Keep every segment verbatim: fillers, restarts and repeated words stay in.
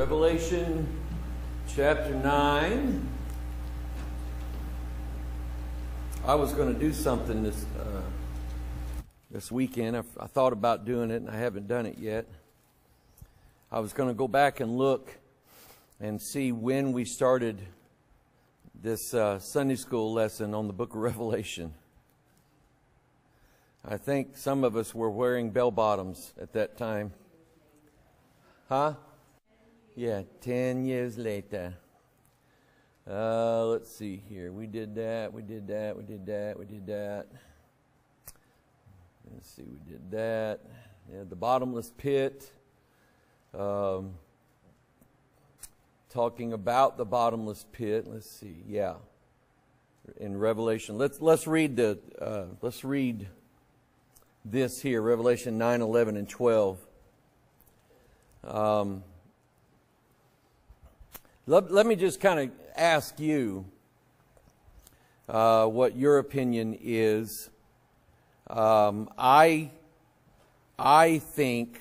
Revelation chapter nine. I was going to do something this uh, this weekend. I, I thought about doing it, and I haven't done it yet. I was going to go back and look and see when we started this uh, Sunday school lesson on the book of Revelation. I think some of us were wearing bell-bottoms at that time. Huh? Yeah, ten years later. Uh, let's see here. We did that, we did that, we did that, we did that. Let's see, we did that. Yeah, the bottomless pit. Um, talking about the bottomless pit. Let's see. Yeah. In Revelation. Let's let's read the uh, let's read this here, Revelation nine, eleven, and twelve. Um, let, let me just kind of ask you uh, what your opinion is. Um, I, I think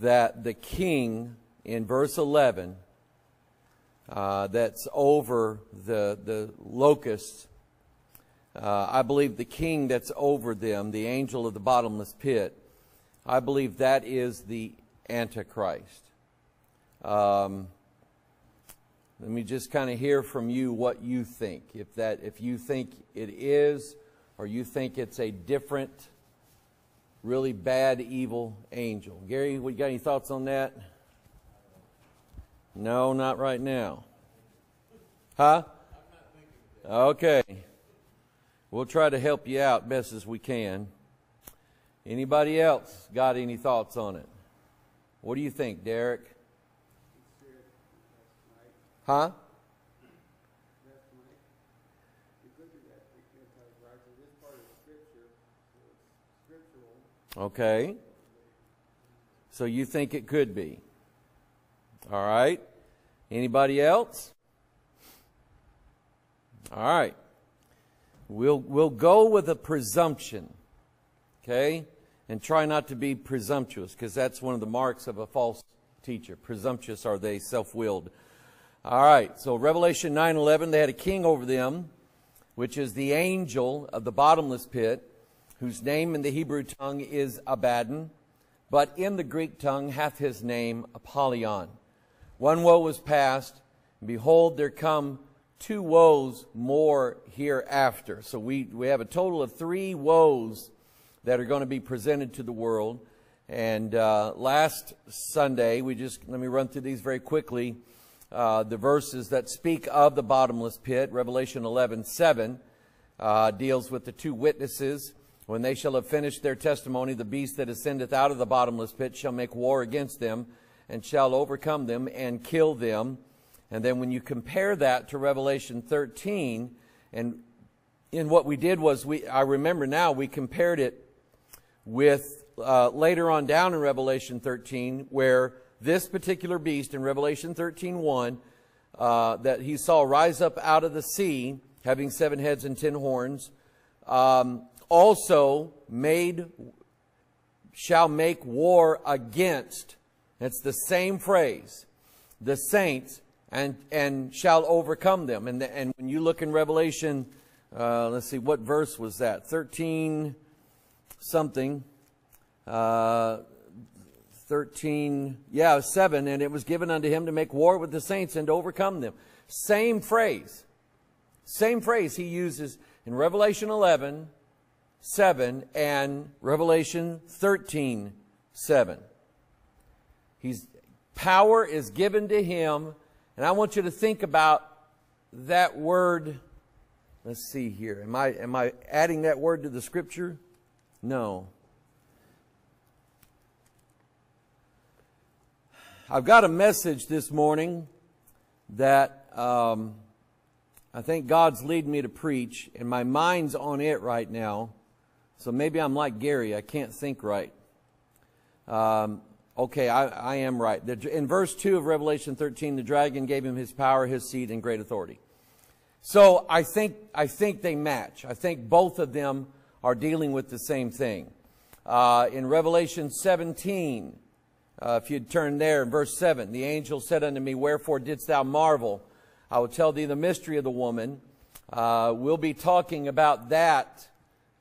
that the king in verse eleven, uh, that's over the, the locusts, uh, I believe the king that's over them, the angel of the bottomless pit, I believe that is the Antichrist. Um, let me just kind of hear from you what you think. If that, if you think it is, or you think it's a different, really bad, evil angel. Gary, you got any thoughts on that? No, not right now. Huh? Okay. We'll try to help you out best as we can. Anybody else got any thoughts on it? What do you think, Derek? Huh? Okay. So you think it could be. All right. Anybody else? All right. We'll we'll go with a presumption. Okay? And try not to be presumptuous, because that's one of the marks of a false teacher. Presumptuous are they, self-willed. All right. So Revelation nine eleven, they had a king over them, which is the angel of the bottomless pit, whose name in the Hebrew tongue is Abaddon, but in the Greek tongue hath his name Apollyon. One woe was past, and behold, there come two woes more hereafter. So we, we have a total of three woes that are going to be presented to the world. And uh, last Sunday, we just, let me run through these very quickly, uh, the verses that speak of the bottomless pit. Revelation eleven seven uh, deals with the two witnesses. When they shall have finished their testimony, the beast that ascendeth out of the bottomless pit shall make war against them, and shall overcome them, and kill them. And then when you compare that to Revelation thirteen, and in what we did was, we I remember now, we compared it with uh, later on down in Revelation thirteen, where this particular beast in Revelation thirteen one, uh, that he saw rise up out of the sea, having seven heads and ten horns, um, also made, shall make war against, it's the same phrase, the saints, and, and shall overcome them. And, the, and when you look in Revelation, uh, let's see, what verse was that? thirteen something, uh, thirteen, yeah, seven, and it was given unto him to make war with the saints and to overcome them. Same phrase, same phrase he uses in Revelation eleven seven and Revelation thirteen seven. He's, power is given to him. And I want you to think about that word. Let's see here. Am I, am I adding that word to the scripture? No. I've got a message this morning that um, I think God's leading me to preach, and my mind's on it right now. So maybe I'm like Gary, I can't think right. Um, okay, I, I am right. In verse two of Revelation thirteen, the dragon gave him his power, his seat, and great authority. So I think, I think they match. I think both of them are dealing with the same thing. Uh, in Revelation seventeen, Uh, if you'd turn there, in verse seven, the angel said unto me, wherefore didst thou marvel? I will tell thee the mystery of the woman. Uh, we'll be talking about that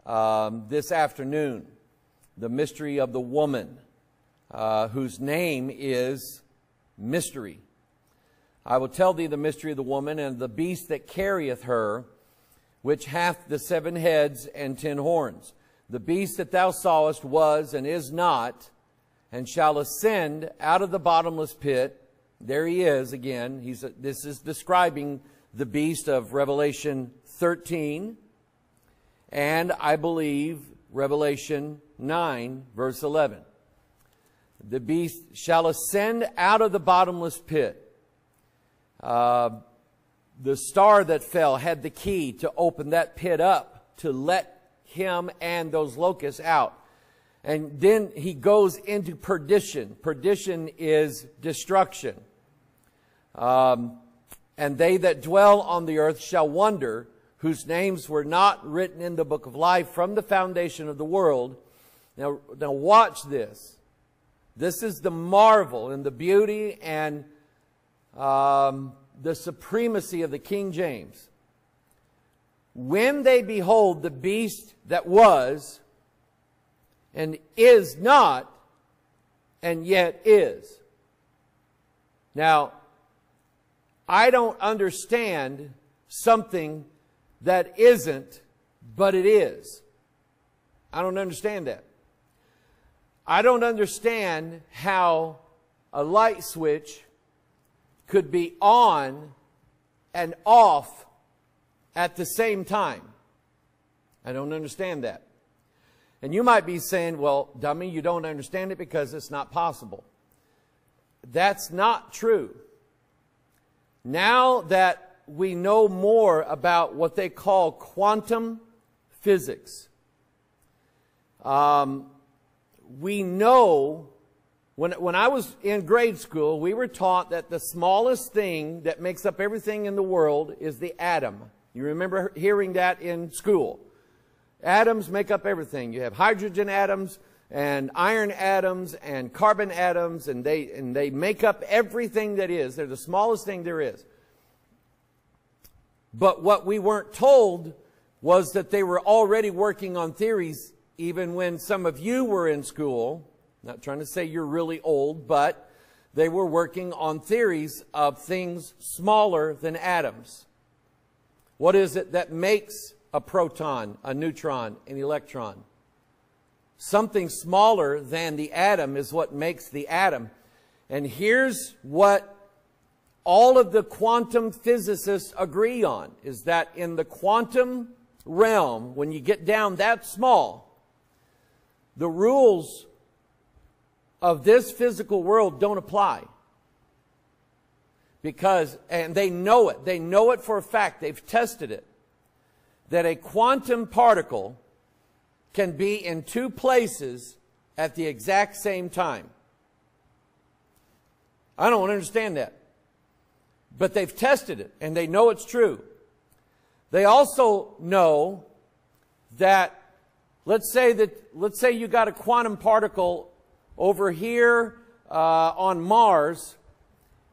um, this afternoon, the mystery of the woman, uh, whose name is mystery. I will tell thee the mystery of the woman and the beast that carrieth her, which hath the seven heads and ten horns. The beast that thou sawest was and is not, and shall ascend out of the bottomless pit. There he is again. He's, this is describing the beast of Revelation thirteen, and I believe Revelation nine, verse eleven. The beast shall ascend out of the bottomless pit. Uh, the star that fell had the key to open that pit up, to let him and those locusts out. And then he goes into perdition. Perdition is destruction. Um, and they that dwell on the earth shall wonder, whose names were not written in the book of life from the foundation of the world. Now, now watch this. This is the marvel and the beauty and Um, the supremacy of the King James. When they behold the beast that was and is not and yet is. Now, I don't understand something that isn't, but it is. I don't understand that. I don't understand how a light switch could be on and off at the same time. I don't understand that. And you might be saying, well, dummy, you don't understand it because it's not possible. That's not true. Now that we know more about what they call quantum physics, um, we know. When, when I was in grade school, we were taught that the smallest thing that makes up everything in the world is the atom. You remember hearing that in school. Atoms make up everything. You have hydrogen atoms and iron atoms and carbon atoms, and they, and they make up everything that is. They're the smallest thing there is. But what we weren't told was that they were already working on theories, even when some of you were in school. Not trying to say you're really old, but they were working on theories of things smaller than atoms. What is it that makes a proton, a neutron, an electron? Something smaller than the atom is what makes the atom. And here's what all of the quantum physicists agree on, is that in the quantum realm, when you get down that small, the rules of this physical world don't apply. Because, and they know it, they know it for a fact, they've tested it, that a quantum particle can be in two places at the exact same time. I don't understand that. But they've tested it, and they know it's true. They also know that, let's say that, let's say you got a quantum particle over here uh, on Mars,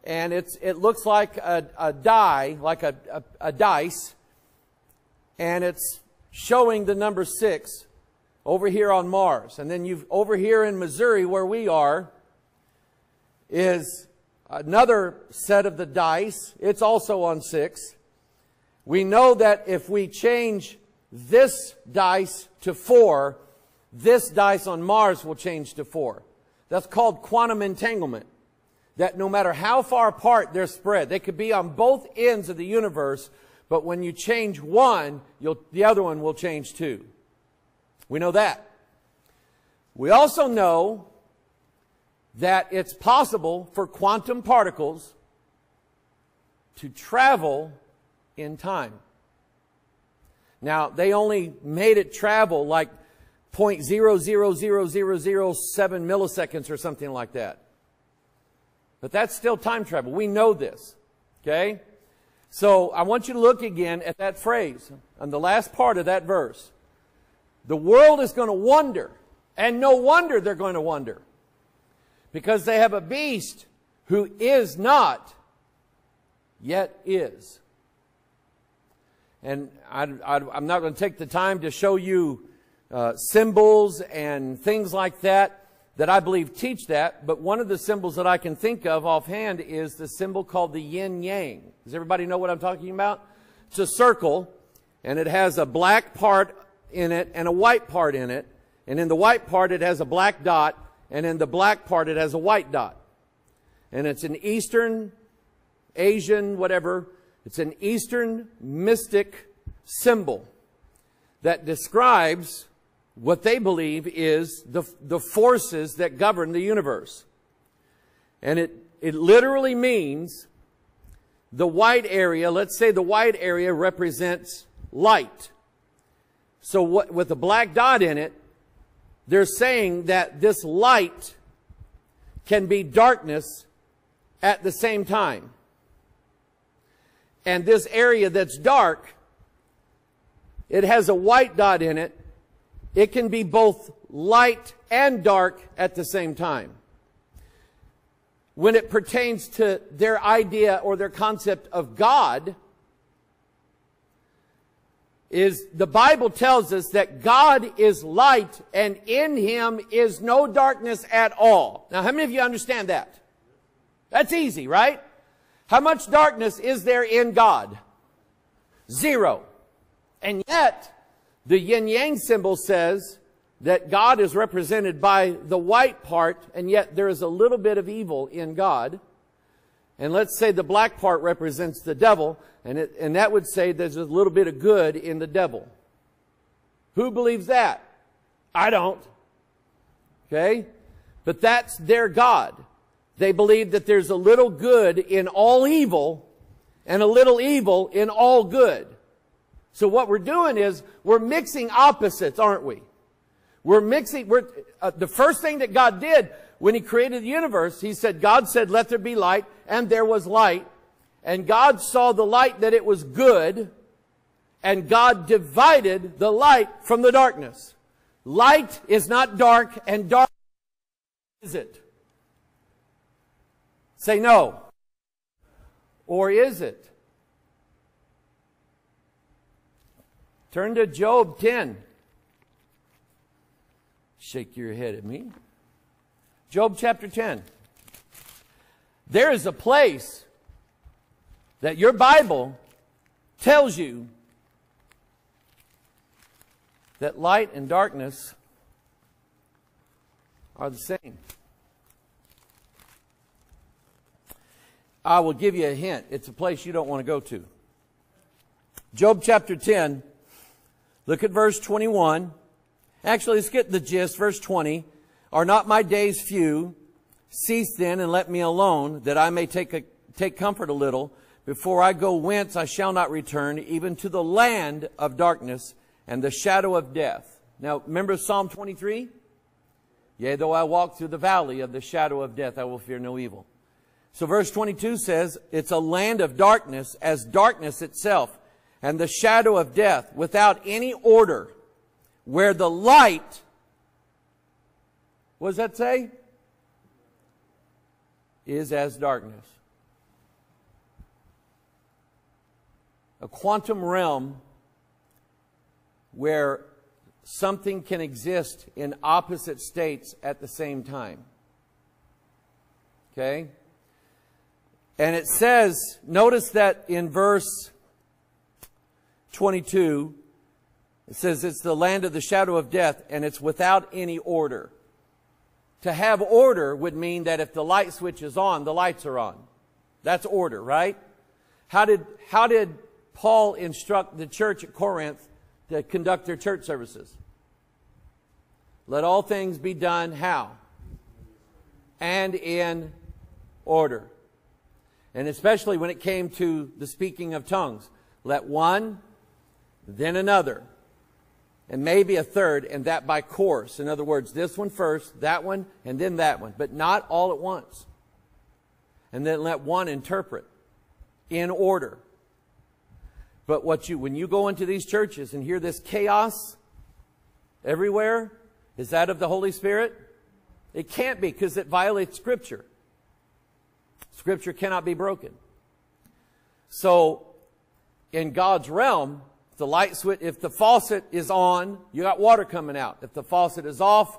and it's, it looks like a, a die, like a, a, a dice, and it's showing the number six over here on Mars. And then you've, over here in Missouri where we are, is another set of the dice. It's also on six. We know that if we change this dice to four, this dice on Mars will change to four. That's called quantum entanglement. That no matter how far apart they're spread, they could be on both ends of the universe, but when you change one, you'll, the other one will change too. We know that. We also know that it's possible for quantum particles to travel in time. Now, they only made it travel like zero point zero zero zero zero zero seven milliseconds or something like that. But that's still time travel. We know this. Okay? So I want you to look again at that phrase on the last part of that verse. The world is going to wonder, and no wonder they're going to wonder. because they have a beast who is not, yet is. And I, I, I'm not going to take the time to show you uh, symbols and things like that that I believe teach that, but one of the symbols that I can think of offhand is the symbol called the yin yang. Does everybody know what I'm talking about? It's a circle, and it has a black part in it and a white part in it, and in the white part it has a black dot, and in the black part it has a white dot. And it's an Eastern, Asian, whatever, it's an Eastern mystic symbol that describes what they believe is the, the forces that govern the universe. And it, it literally means the white area, let's say the white area represents light. So what, with the black dot in it, they're saying that this light can be darkness at the same time. And this area that's dark, it has a white dot in it. It can be both light and dark at the same time. When it pertains to their idea or their concept of God, is the Bible tells us that God is light and in him is no darkness at all. Now, how many of you understand that? That's easy, right? How much darkness is there in God? Zero. And yet, the yin-yang symbol says that God is represented by the white part, and yet there is a little bit of evil in God. And let's say the black part represents the devil, and, it, and that would say there's a little bit of good in the devil. Who believes that? I don't. Okay? But that's their God. They believe that there's a little good in all evil and a little evil in all good. So what we're doing is we're mixing opposites, aren't we? We're mixing. We're, uh, the first thing that God did when he created the universe, he said, God said, let there be light, and there was light. And God saw the light that it was good, and God divided the light from the darkness. Light is not dark, and dark is it? Say no. Or is it? Turn to Job ten. Shake your head at me. Job chapter ten. There is a place that your Bible tells you that light and darkness are the same. I will give you a hint. It's a place you don't want to go to. Job chapter ten. Look at verse twenty-one. Actually, let's get the gist. Verse twenty. Are not my days few? Cease then and let me alone, that I may take, a, take comfort a little. Before I go whence I shall not return, even to the land of darkness and the shadow of death. Now, remember Psalm twenty-three? Yea, though I walk through the valley of the shadow of death, I will fear no evil. So verse twenty-two says, it's a land of darkness as darkness itself and the shadow of death without any order where the light, what does that say? Is as darkness. A quantum realm where something can exist in opposite states at the same time. Okay? And it says, notice that in verse twenty-two, it says it's the land of the shadow of death and it's without any order. To have order would mean that if the light switch is on, the lights are on. That's order, right? How did, how did Paul instruct the church at Corinth to conduct their church services? Let all things be done how? And in order. And especially when it came to the speaking of tongues. Let one, then another, and maybe a third, and that by course. In other words, this one first, that one, and then that one. But not all at once. And then let one interpret in order. But what you, when you go into these churches and hear this chaos everywhere, is that of the Holy Spirit? It can't be, because it violates Scripture. Scripture cannot be broken. So in God's realm, if the light switch, if the faucet is on, you got water coming out. If the faucet is off,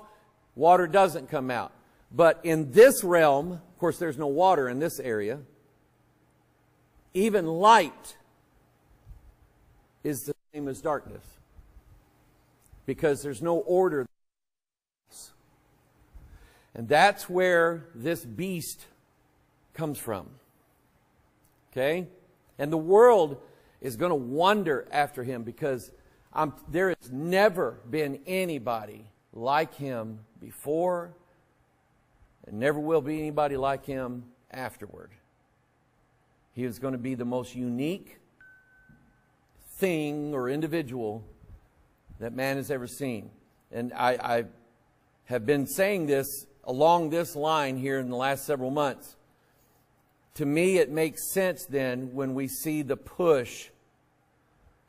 water doesn't come out. But in this realm, of course, there's no water in this area. Even light is the same as darkness, because there's no order. And that's where this beast comes from. Okay? And the world is going to wander after him, because I'm, there has never been anybody like him before, and never will be anybody like him afterward. He is going to be the most unique thing or individual that man has ever seen. And I, I have been saying this along this line here in the last several months. To me, it makes sense then when we see the push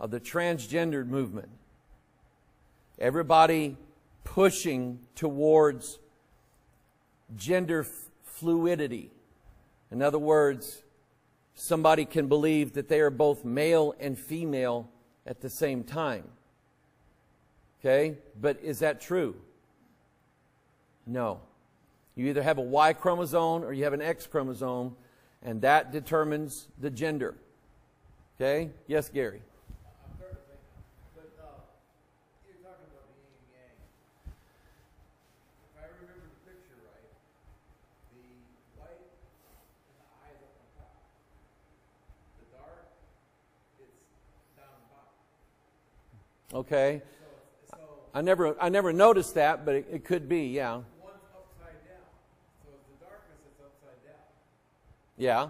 of the transgendered movement. Everybody pushing towards gender fluidity. In other words, somebody can believe that they are both male and female at the same time. Okay? But is that true? No. You either have a Y chromosome or you have an X chromosome, and that determines the gender. Okay? Yes, Gary? I'm sorry, but uh, you're talking about the yin and yang. If I remember the picture right, the light and the eyes up on top. The dark, it's down bottom. Okay. So, so I never, I never noticed that, but it, it could be, yeah. Yeah.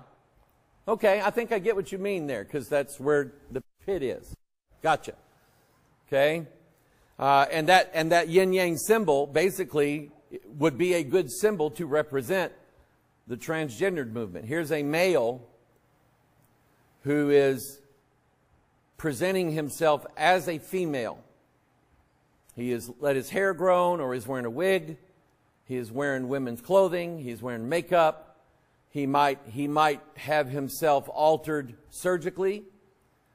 Okay, I think I get what you mean there, because that's where the pit is. Gotcha. Okay. Uh, and that and that yin-yang symbol basically would be a good symbol to represent the transgendered movement. Here's a male who is presenting himself as a female. He has let his hair grow, or is wearing a wig. He is wearing women's clothing. He's wearing makeup. He might, he might have himself altered surgically,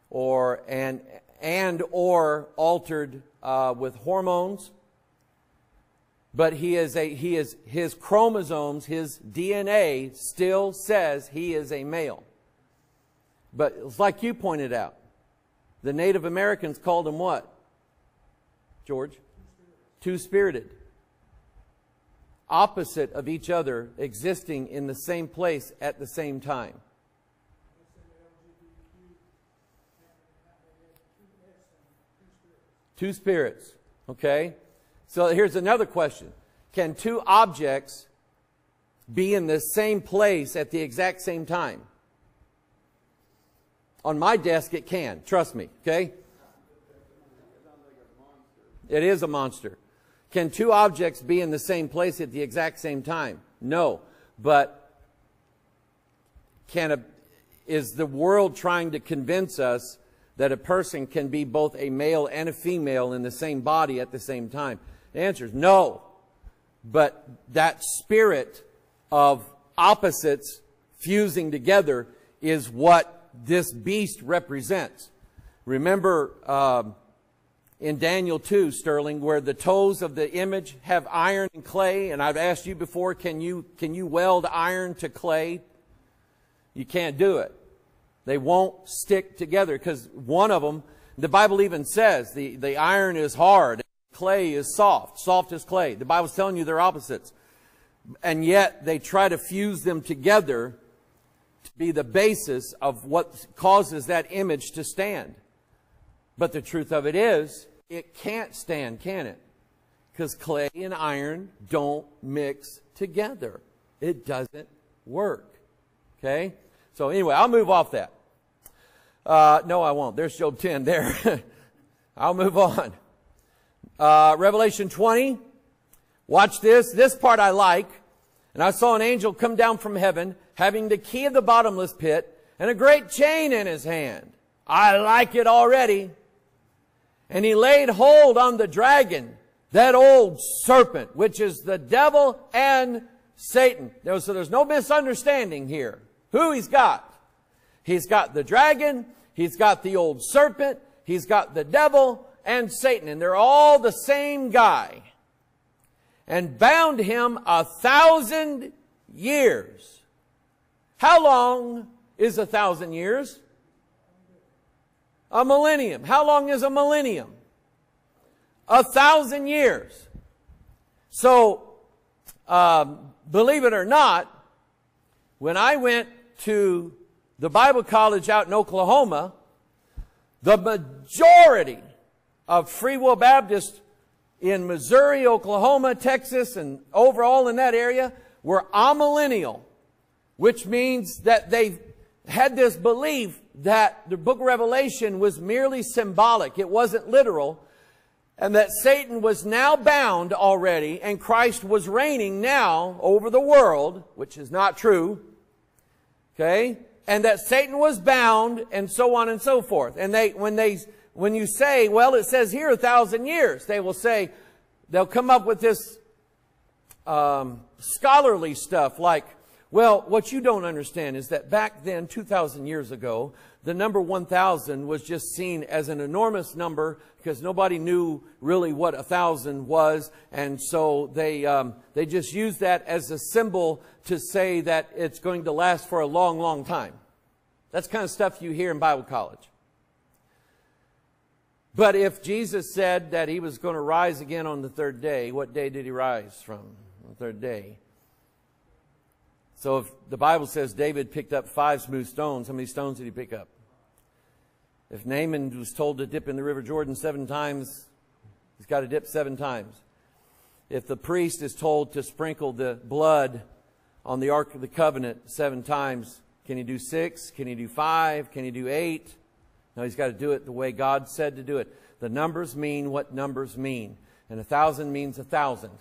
or and, and or altered uh, with hormones. But he is a, he is, his chromosomes, his D N A still says he is a male. But it's like you pointed out, the Native Americans called him what, George? Two-spirited. Opposite of each other, existing in the same place at the same time. Two spirits. Okay? So here's another question. Can two objects be in the same place at the exact same time? On my desk it can, trust me, okay? It is a monster. Can two objects be in the same place at the exact same time? No. But can a, is the world trying to convince us that a person can be both a male and a female in the same body at the same time? The answer is no. But that spirit of opposites fusing together is what this beast represents. Remember, um, in Daniel two, Sterling, where the toes of the image have iron and clay, and I've asked you before, can you, can you weld iron to clay? You can't do it. They won't stick together, because one of them, the Bible even says, the, the iron is hard, clay is soft, soft as clay. The Bible's telling you they're opposites. And yet they try to fuse them together to be the basis of what causes that image to stand. But the truth of it is, it can't stand, can it? Because clay and iron don't mix together. It doesn't work. Okay? So anyway, I'll move off that. Uh, no, I won't. There's Job ten there. I'll move on. Uh, Revelation twenty. Watch this. This part I like. And I saw an angel come down from heaven, having the key of the bottomless pit and a great chain in his hand. I like it already. And he laid hold on the dragon, That old serpent, which is the devil and Satan. So there's no misunderstanding here. Who he's got? He's got the dragon. He's got the old serpent. He's got the devil and Satan. And they're all the same guy. And bound him a thousand years. How long is a thousand years? A millennium. How long is a millennium? A thousand years. So, um, believe it or not, when I went to the Bible college out in Oklahoma, the majority of Free Will Baptists in Missouri, Oklahoma, Texas, and overall in that area were amillennial, which means that they had this belief that the book of Revelation was merely symbolic. It wasn't literal. And that Satan was now bound already, and Christ was reigning now over the world, which is not true. Okay? And that Satan was bound, and so on and so forth. And they, when they, when you say, well, it says here a thousand years, they will say, they'll come up with this um, scholarly stuff like, well, what you don't understand is that back then, two thousand years ago, the number one thousand was just seen as an enormous number because nobody knew really what one thousand was. And so they, um, they just used that as a symbol to say that it's going to last for a long, long time. That's the kind of stuff you hear in Bible college. But if Jesus said that he was going to rise again on the third day, what day did he rise from? The third day. So if the Bible says David picked up five smooth stones, how many stones did he pick up? If Naaman was told to dip in the River Jordan seven times, he's got to dip seven times. If the priest is told to sprinkle the blood on the Ark of the Covenant seven times, can he do six? Can he do five? Can he do eight? No, he's got to do it the way God said to do it. The numbers mean what numbers mean. And a thousand means a thousand.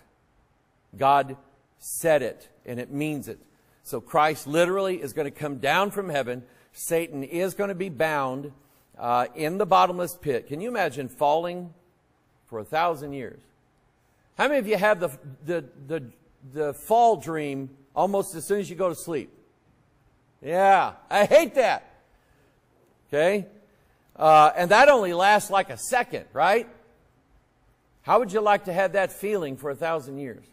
God said it, and it means it. So Christ literally is going to come down from heaven. Satan is going to be bound uh, in the bottomless pit. Can you imagine falling for a thousand years? How many of you have the, the, the, the fall dream almost as soon as you go to sleep? Yeah, I hate that. Okay? Uh, and that only lasts like a second, right? How would you like to have that feeling for a thousand years?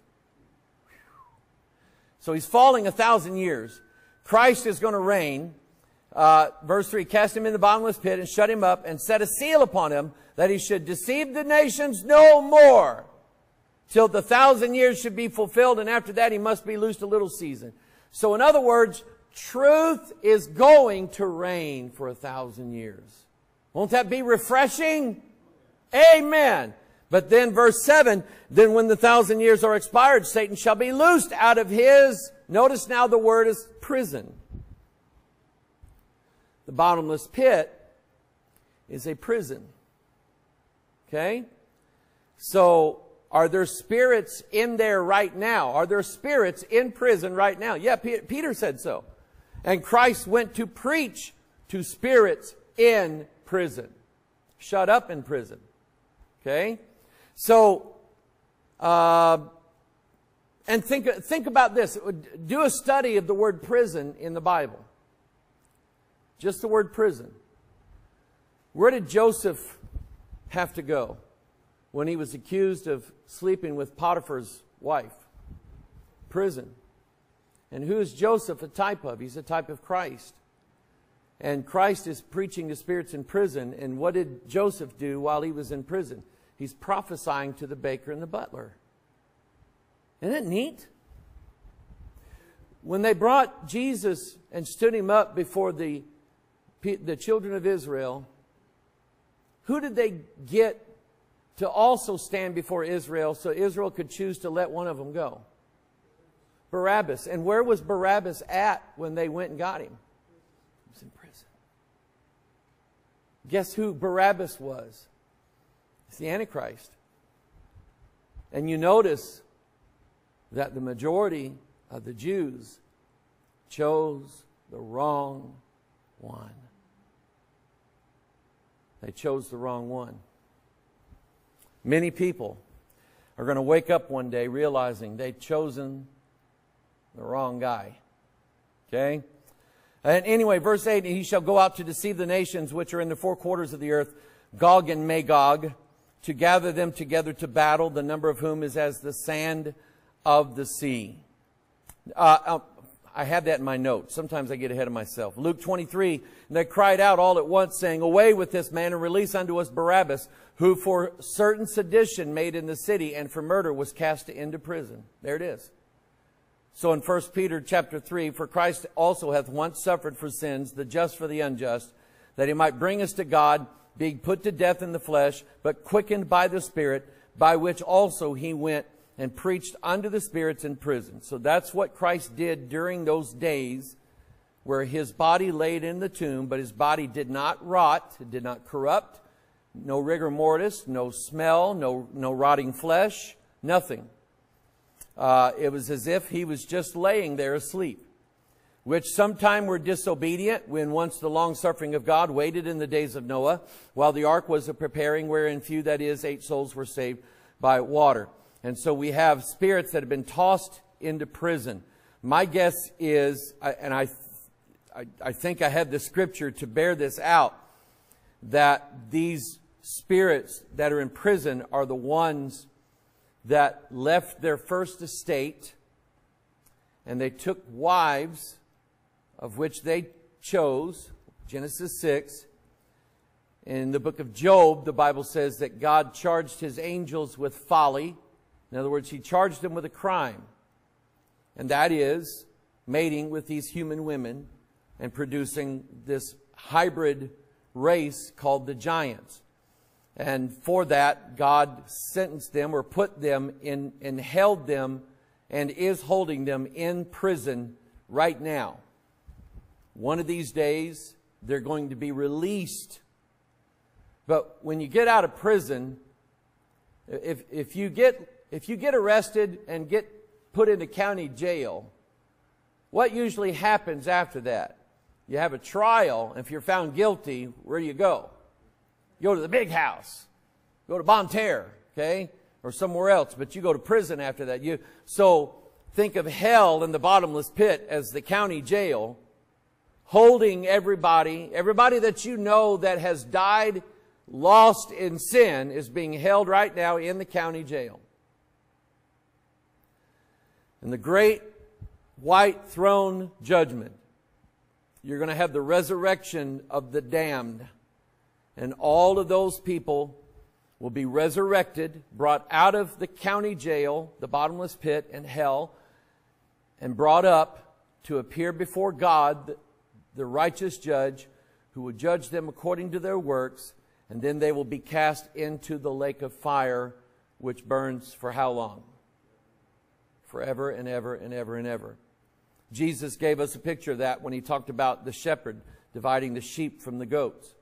So he's falling a thousand years. Christ is going to reign. Uh, verse three, cast him in the bottomless pit and shut him up and set a seal upon him that he should deceive the nations no more till the thousand years should be fulfilled. And after that, he must be loosed a little season. So in other words, truth is going to reign for a thousand years. Won't that be refreshing? Amen. But then verse seven, then when the thousand years are expired, Satan shall be loosed out of his, notice now the word is prison. The bottomless pit is a prison. Okay? So are there spirits in there right now? Are there spirits in prison right now? Yeah, Peter said so. And Christ went to preach to spirits in prison. Shut up in prison. Okay? So, uh, and think, think about this. Do a study of the word prison in the Bible. Just the word prison. Where did Joseph have to go when he was accused of sleeping with Potiphar's wife? Prison. And who is Joseph a type of? He's a type of Christ. And Christ is preaching to spirits in prison. And what did Joseph do while he was in prison? He's prophesying to the baker and the butler. Isn't it neat? When they brought Jesus and stood him up before the, the children of Israel, who did they get to also stand before Israel so Israel could choose to let one of them go? Barabbas. And where was Barabbas at when they went and got him? He was in prison. Guess who Barabbas was? It's the Antichrist. And you notice that the majority of the Jews chose the wrong one. They chose the wrong one. Many people are going to wake up one day realizing they've chosen the wrong guy. Okay? And anyway, verse eight, he shall go out to deceive the nations which are in the four quarters of the earth, Gog and Magog, to gather them together to battle, the number of whom is as the sand of the sea. Uh, I had that in my notes. Sometimes I get ahead of myself. Luke twenty-three, and they cried out all at once, saying, Away with this man, and release unto us Barabbas, who for certain sedition made in the city, and for murder was cast into prison. There it is. So in First Peter chapter three, for Christ also hath once suffered for sins, the just for the unjust, that he might bring us to God, being put to death in the flesh, but quickened by the Spirit, by which also he went and preached unto the spirits in prison. So that's what Christ did during those days where his body laid in the tomb, but his body did not rot, it did not corrupt, no rigor mortis, no smell, no, no rotting flesh, nothing. Uh, it was as if he was just laying there asleep, which sometime were disobedient, when once the long-suffering of God waited in the days of Noah, while the ark was a preparing, wherein few, that is, eight souls were saved by water. And so we have spirits that have been tossed into prison. My guess is, and I, I, I think I have the scripture to bear this out, that these spirits that are in prison are the ones that left their first estate, and they took wives of which they chose, Genesis six. In the book of Job, the Bible says that God charged his angels with folly. In other words, he charged them with a crime, and that is mating with these human women and producing this hybrid race called the giants. And for that, God sentenced them, or put them in, and held them, and is holding them in prison right now. One of these days, they're going to be released. But when you get out of prison, if, if you get... If you get arrested and get put into county jail, what usually happens after that? You have a trial. If you're found guilty, where do you go? You go to the big house. Go to Bon Terre, okay? Or somewhere else, but you go to prison after that. You, so think of hell and the bottomless pit as the county jail, holding everybody, everybody that you know that has died, lost in sin, is being held right now in the county jail. In the great white throne judgment, you're going to have the resurrection of the damned. And all of those people will be resurrected, brought out of the county jail, the bottomless pit and hell, and brought up to appear before God, the righteous judge, who will judge them according to their works. And then they will be cast into the lake of fire, which burns for how long? Forever and ever and ever and ever. Jesus gave us a picture of that when he talked about the shepherd dividing the sheep from the goats.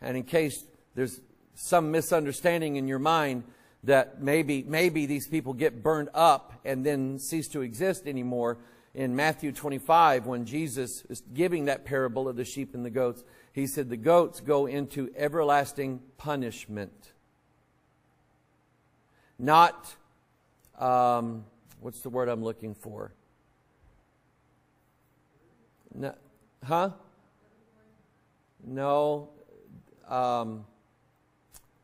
And in case there's some misunderstanding in your mind that maybe, maybe these people get burned up and then cease to exist anymore, in Matthew twenty-five, when Jesus is giving that parable of the sheep and the goats, he said the goats go into everlasting punishment. Not... Um, What's the word I'm looking for? No, huh? No. Um,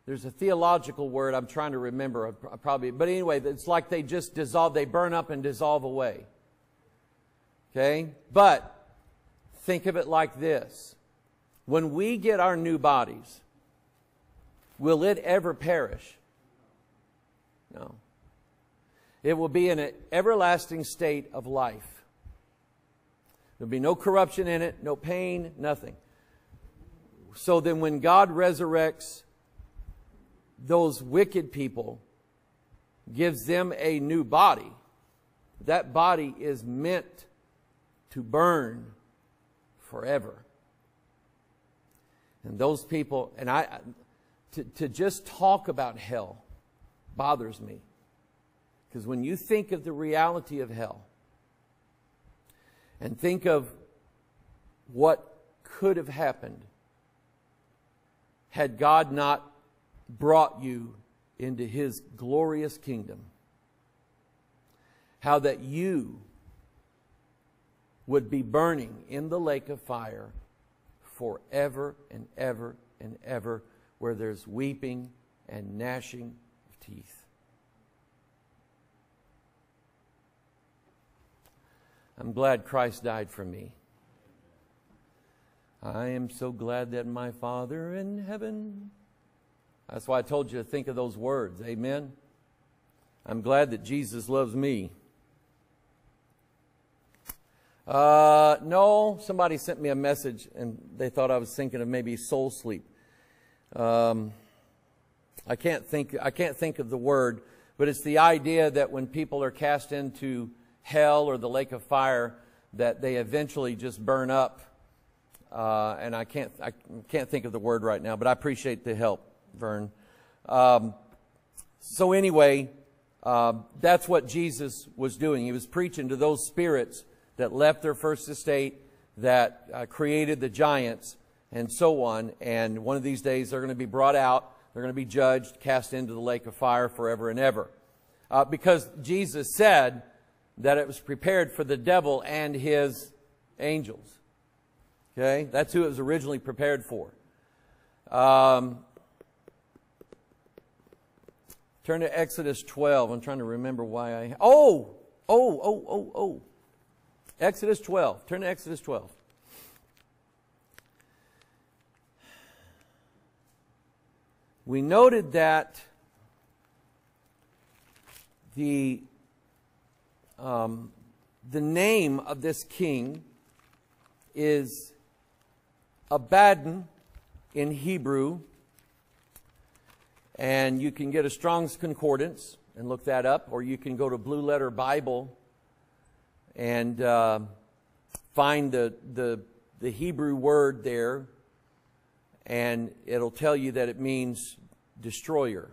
there's a theological word I'm trying to remember. I probably, but anyway, it's like they just dissolve. They burn up and dissolve away. Okay? But think of it like this. When we get our new bodies, will it ever perish? No. It will be in an everlasting state of life. There'll be no corruption in it, no pain, nothing. So then when God resurrects those wicked people, gives them a new body, that body is meant to burn forever. And those people, and I, to, to just talk about hell bothers me. Because when you think of the reality of hell and think of what could have happened had God not brought you into his glorious kingdom. How that you would be burning in the lake of fire forever and ever and ever, where there's weeping and gnashing of teeth. I'm glad Christ died for me. I am so glad that my Father in heaven. That's why I told you to think of those words. Amen. I'm glad that Jesus loves me. Uh, no, somebody sent me a message and they thought I was thinking of maybe soul sleep. Um, I can't think, I can't think of the word, but it's the idea that when people are cast into hell or the lake of fire, that they eventually just burn up. Uh, and I can't, I can't think of the word right now, but I appreciate the help, Vern. Um, so anyway, uh, that's what Jesus was doing. He was preaching to those spirits that left their first estate, that uh, created the giants and so on. And one of these days they're going to be brought out. They're going to be judged, cast into the lake of fire forever and ever. Uh, because Jesus said that it was prepared for the devil and his angels. Okay, that's who it was originally prepared for. Um, turn to Exodus twelve. I'm trying to remember why I... Oh! Oh, oh, oh, oh. Exodus twelve. Turn to Exodus twelve. We noted that the, um, the name of this king is Abaddon in Hebrew, and you can get a Strong's Concordance and look that up, or you can go to Blue Letter Bible and uh, find the, the, the Hebrew word there, and it'll tell you that it means destroyer.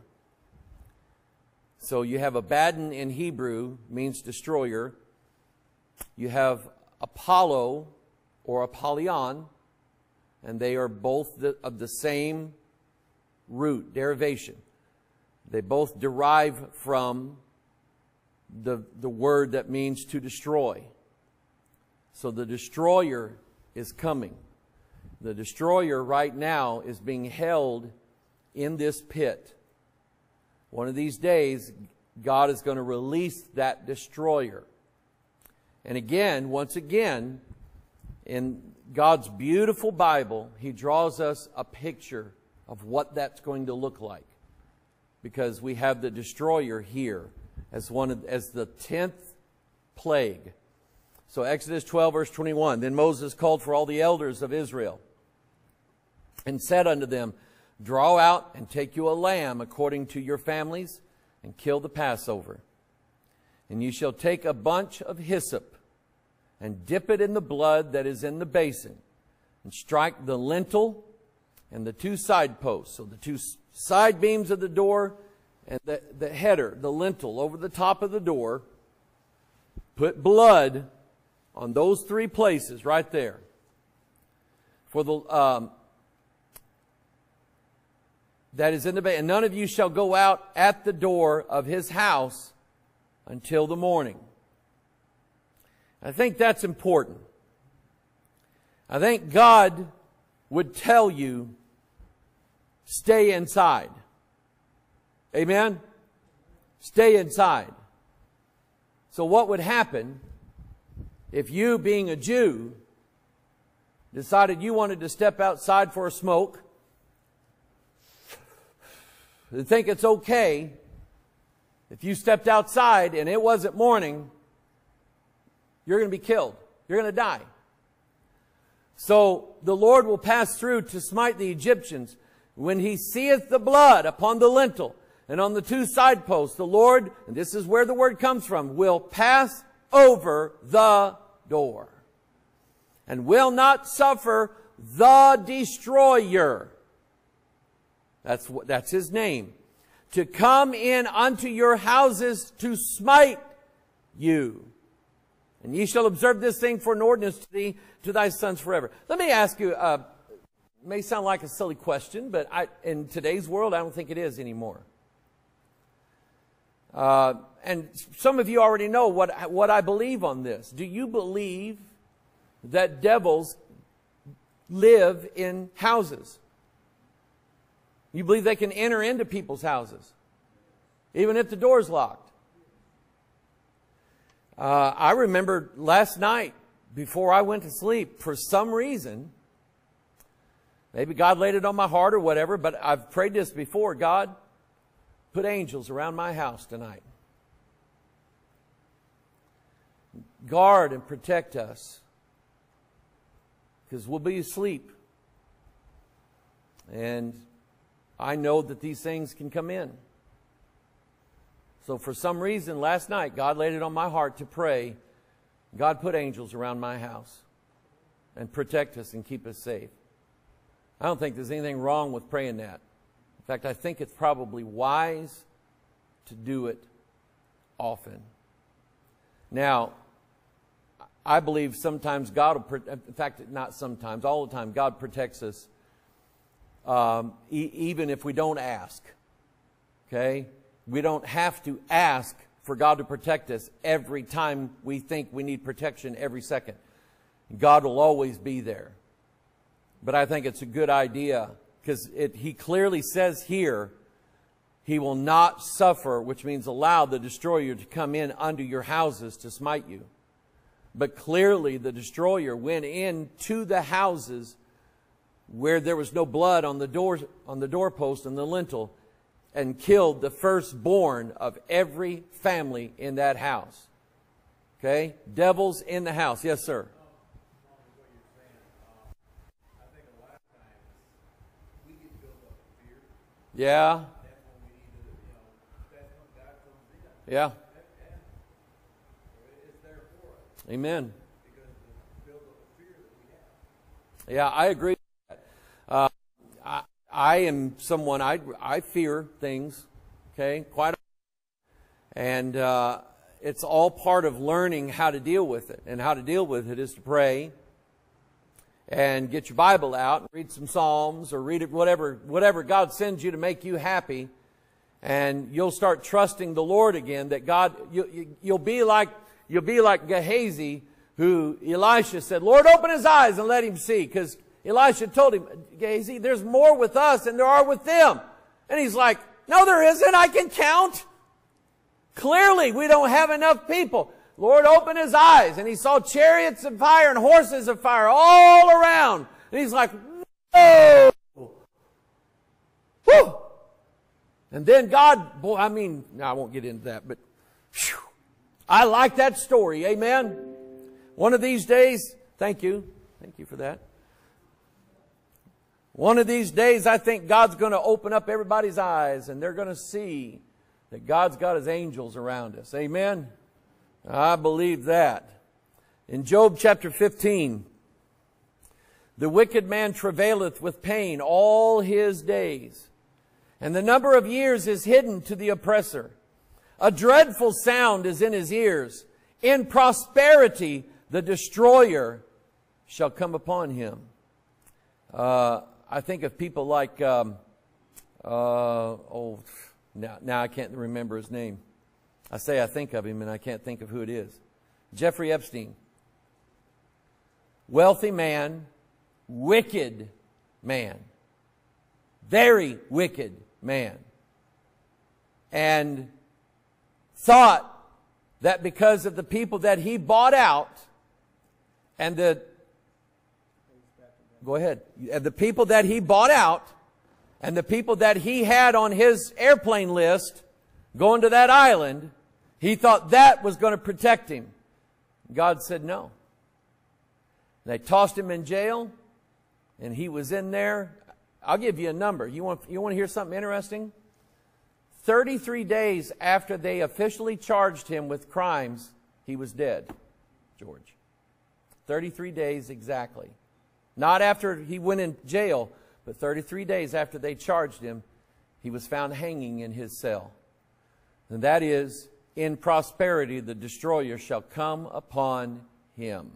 So you have Abaddon in Hebrew, means destroyer. You have Apollo or Apollyon, and they are both the, of the same root, derivation. They both derive from the, the word that means to destroy. So the destroyer is coming. The destroyer right now is being held in this pit. One of these days, God is going to release that destroyer. And again, once again, in God's beautiful Bible, He draws us a picture of what that's going to look like, because we have the destroyer here as one of, as the tenth plague. So Exodus twelve verse twenty-one, Then Moses called for all the elders of Israel and said unto them, Draw out and take you a lamb according to your families, and kill the Passover. And you shall take a bunch of hyssop and dip it in the blood that is in the basin, and strike the lintel and the two side posts, so the two side beams of the door and the, the header, the lintel over the top of the door. Put blood on those three places right there. For the um, that is in the basin, and none of you shall go out at the door of his house until the morning. I think that's important. I think God would tell you, stay inside. Amen? Stay inside. So what would happen if you, being a Jew, decided you wanted to step outside for a smoke and think it's okay if you stepped outside and it wasn't morning? You're going to be killed. You're going to die. So the Lord will pass through to smite the Egyptians. When he seeth the blood upon the lintel and on the two side posts, the Lord, and this is where the word comes from, will pass over the door, and will not suffer the destroyer, that's what, that's his name, to come in unto your houses to smite you. And ye shall observe this thing for an ordinance to thee, to thy sons forever. Let me ask you, uh, may sound like a silly question, but I, in today's world, I don't think it is anymore. Uh, and some of you already know what, what I believe on this. Do you believe that devils live in houses? You believe they can enter into people's houses, even if the door's locked? Uh, I remember last night, before I went to sleep, for some reason, maybe God laid it on my heart or whatever, but I've prayed this before. God, put angels around my house tonight. Guard and protect us, because we'll be asleep. And I know that these things can come in. So for some reason, last night, God laid it on my heart to pray, God, put angels around my house and protect us and keep us safe. I don't think there's anything wrong with praying that. In fact, I think it's probably wise to do it often. Now, I believe sometimes God will, in fact, not sometimes, all the time, God protects us um, e even if we don't ask, okay? We don't have to ask for God to protect us every time we think we need protection every second. God will always be there. But I think it's a good idea, because he clearly says here, he will not suffer, which means allow the destroyer to come in under your houses to smite you. But clearly the destroyer went into the houses where there was no blood on the door, on the doorpost and the lintel, and killed the firstborn of every family in that house. Okay? Devils in the house. Yes, sir. Yeah. Yeah. Amen. Yeah, I agree with that. Uh, I, I am someone, I, I fear things, okay, quite often. And uh, it's all part of learning how to deal with it. And how to deal with it is to pray and get your Bible out and read some Psalms or read it, whatever, whatever God sends you to make you happy. And you'll start trusting the Lord again, that God, you, you, you'll be like, You'll be like Gehazi, who Elisha said, Lord, open his eyes and let him see. Because Elisha told him, Gehazi, there's more with us than there are with them. And he's like, no, there isn't. I can count. Clearly, we don't have enough people. Lord, open his eyes. And he saw chariots of fire and horses of fire all around. And he's like, whoa. Whew. And then God, boy, I mean, I won't get into that, but whew. I like that story. Amen. One of these days, thank you. Thank you for that. One of these days, I think God's going to open up everybody's eyes and they're going to see that God's got his angels around us. Amen. I believe that. In Job chapter fifteen, the wicked man travaileth with pain all his days, and the number of years is hidden to the oppressor. A dreadful sound is in his ears. In prosperity, the destroyer shall come upon him. Uh, I think of people like, um, uh, oh, now, now I can't remember his name. I say I think of him and I can't think of who it is. Jeffrey Epstein. Wealthy man, wicked man. Very wicked man. And thought that because of the people that he bought out and the go ahead and the people that he bought out and the people that he had on his airplane list going to that island, he thought that was going to protect him. God said no. They tossed him in jail, and he was in there. I'll give you a number. You want you want to hear something interesting? thirty-three days after they officially charged him with crimes, he was dead, George. thirty-three days exactly. Not after he went in jail, but thirty-three days after they charged him, he was found hanging in his cell. And that is, in prosperity, the destroyer shall come upon him.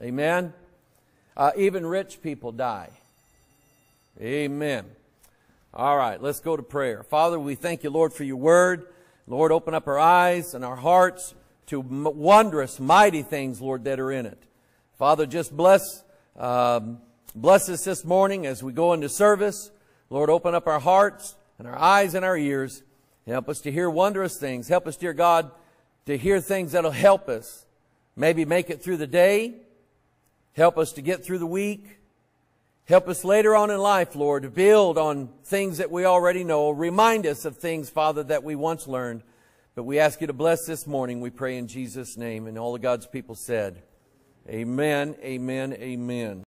Amen? Uh, even rich people die. Amen. All right, let's go to prayer. Father, we thank you, Lord, for your word. Lord, open up our eyes and our hearts to wondrous, mighty things, Lord, that are in it. Father, just bless, um, bless us this morning as we go into service. Lord, open up our hearts and our eyes and our ears. Help us to hear wondrous things. Help us, dear God, to hear things that will help us maybe make it through the day. Help us to get through the week. Help us later on in life, Lord, to build on things that we already know. Remind us of things, Father, that we once learned. But we ask you to bless this morning. We pray in Jesus' name. And all of God's people said, amen, amen, amen.